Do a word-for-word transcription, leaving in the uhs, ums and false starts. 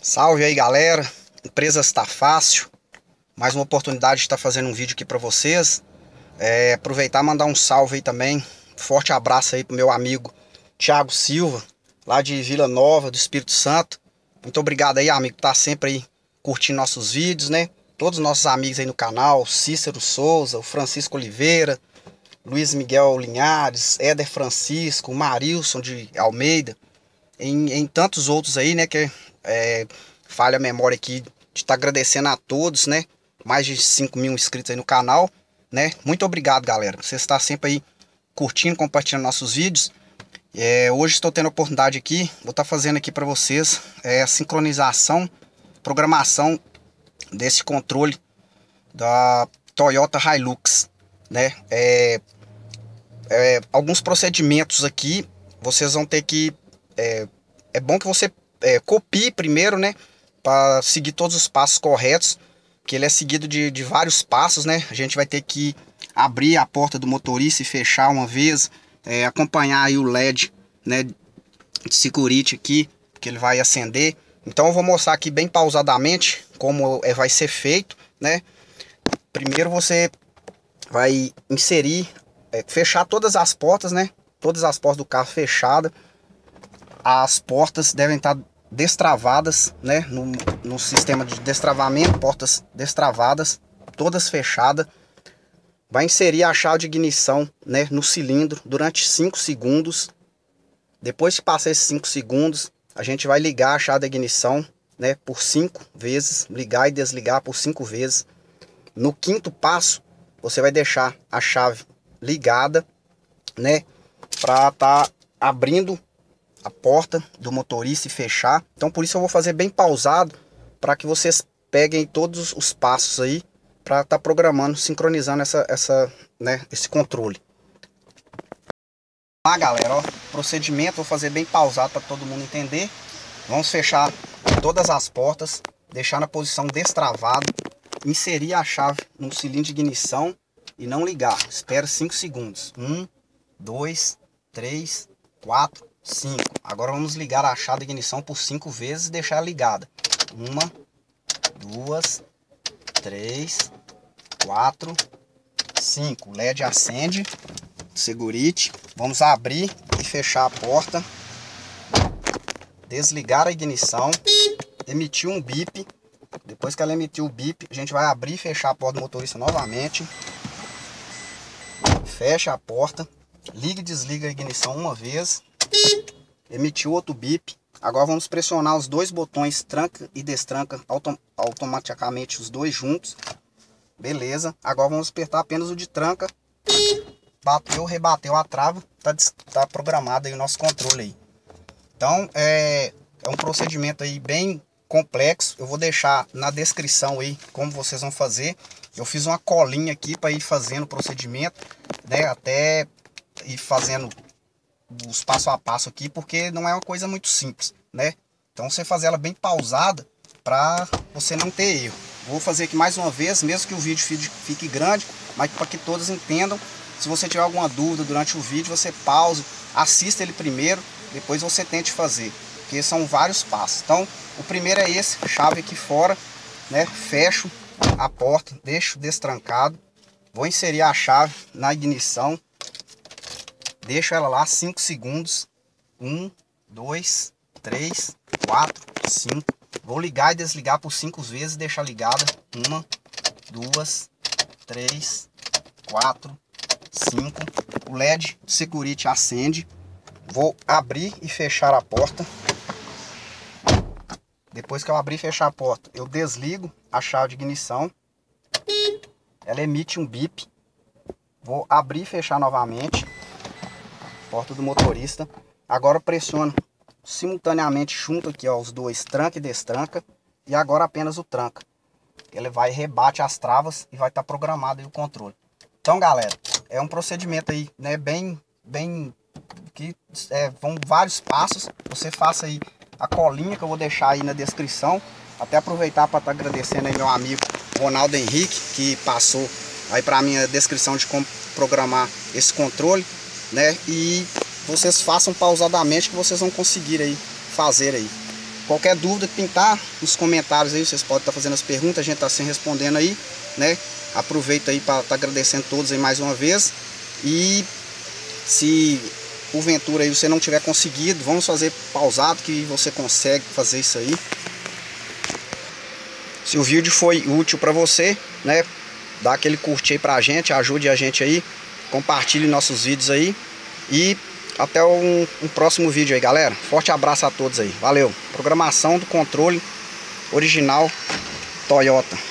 Salve aí, galera, Empresas Tá Fácil. Mais uma oportunidade de estar fazendo um vídeo aqui para vocês. É, aproveitar e mandar um salve aí também. Forte abraço aí pro meu amigo Thiago Silva, lá de Vila Nova, do Espírito Santo. Muito obrigado aí, amigo, tá sempre aí curtindo nossos vídeos, né? Todos os nossos amigos aí no canal, Cícero Souza, o Francisco Oliveira, Luiz Miguel Linhares, Éder Francisco, Marilson de Almeida, em, em tantos outros aí, né, que... É, falha a memória aqui de estar tá agradecendo a todos, né? Mais de cinco mil inscritos aí no canal, né? Muito obrigado, galera. Você está sempre aí curtindo, compartilhando nossos vídeos. É, hoje estou tendo a oportunidade aqui, vou estar tá fazendo aqui para vocês é, a sincronização, programação desse controle da Toyota Hilux, né? É, é, alguns procedimentos aqui, vocês vão ter que... É, é bom que você... É, copie primeiro, né, para seguir todos os passos corretos, que ele é seguido de, de vários passos, né? A gente vai ter que abrir a porta do motorista e fechar uma vez, é, acompanhar aí o L E D, né, de security aqui, que ele vai acender. Então eu vou mostrar aqui bem pausadamente como é, vai ser feito, né? Primeiro você vai inserir, é, fechar todas as portas, né, todas as portas do carro fechadas. As portas devem estar destravadas, né? No, no sistema de destravamento, portas destravadas, todas fechadas. Vai inserir a chave de ignição, né, no cilindro durante cinco segundos. Depois que passar esses cinco segundos, a gente vai ligar a chave de ignição, né, por cinco vezes. Ligar e desligar por cinco vezes. No quinto passo, você vai deixar a chave ligada, né, para estar abrindo a porta do motorista e fechar. Então por isso eu vou fazer bem pausado, para que vocês peguem todos os passos aí, para estar tá programando, sincronizando essa, essa, né, esse controle. Ah, galera, ó, procedimento, vou fazer bem pausado para todo mundo entender. Vamos fechar todas as portas, deixar na posição destravada, inserir a chave no cilindro de ignição e não ligar. Espera cinco segundos. um, dois, três, quatro, cinco. Agora vamos ligar a chave de ignição por cinco vezes e deixar ela ligada. um, dois, três, quatro, cinco. O L E D acende. Segurite. Vamos abrir e fechar a porta. Desligar a ignição. Emitiu um bip. Depois que ela emitiu o bip, a gente vai abrir e fechar a porta do motorista novamente. Fecha a porta. Liga e desliga a ignição uma vez. Emitiu outro bip. Agora vamos pressionar os dois botões, tranca e destranca autom automaticamente os dois juntos. Beleza. Agora vamos apertar apenas o de tranca. Bateu, rebateu a trava. Tá, tá programado aí o nosso controle aí. Então é, é um procedimento aí bem complexo. Eu vou deixar na descrição aí como vocês vão fazer. Eu fiz uma colinha aqui para ir fazendo o procedimento, né, até e fazendo os passo a passo aqui, porque não é uma coisa muito simples, né? Então você fazer ela bem pausada para você não ter erro. Vou fazer aqui mais uma vez, mesmo que o vídeo fique grande, mas para que todos entendam. Se você tiver alguma dúvida durante o vídeo, você pausa, assista ele primeiro, depois você tente fazer, porque são vários passos. Então o primeiro é esse, chave aqui fora, né? Fecho a porta, deixo destrancado, vou inserir a chave na ignição. Deixo ela lá cinco segundos. um, dois, três, quatro, cinco. Vou ligar e desligar por cinco vezes e deixar ligada. um, duas, três, quatro, cinco. O L E D security acende. Vou abrir e fechar a porta. Depois que eu abrir e fechar a porta, eu desligo a chave de ignição. Ela emite um bip. Vou abrir e fechar novamente porta do motorista. Agora pressiono simultaneamente junto aqui, ó, os dois, tranca e destranca, e agora apenas o tranca. Ele vai rebate as travas e vai estar tá programado aí o controle. Então, galera, é um procedimento aí, né, bem bem que é, vão vários passos. Você faça aí a colinha que eu vou deixar aí na descrição. Até aproveitar para estar tá agradecendo aí meu amigo Ronaldo Henrique, que passou aí para mim a descrição de como programar esse controle, né? E vocês façam pausadamente, que vocês vão conseguir aí fazer aí. Qualquer dúvida que pintar nos comentários aí, vocês podem estar fazendo as perguntas, a gente está sempre respondendo aí, né? Aproveito aí para estar agradecendo todos aí mais uma vez. E se porventura aí você não tiver conseguido, vamos fazer pausado que você consegue fazer isso aí. Se o vídeo foi útil para você, né, dá aquele curtir aí pra gente, ajude a gente aí, compartilhe nossos vídeos aí. E até um, um próximo vídeo aí, galera. Forte abraço a todos aí. Valeu. Programação do controle original Toyota.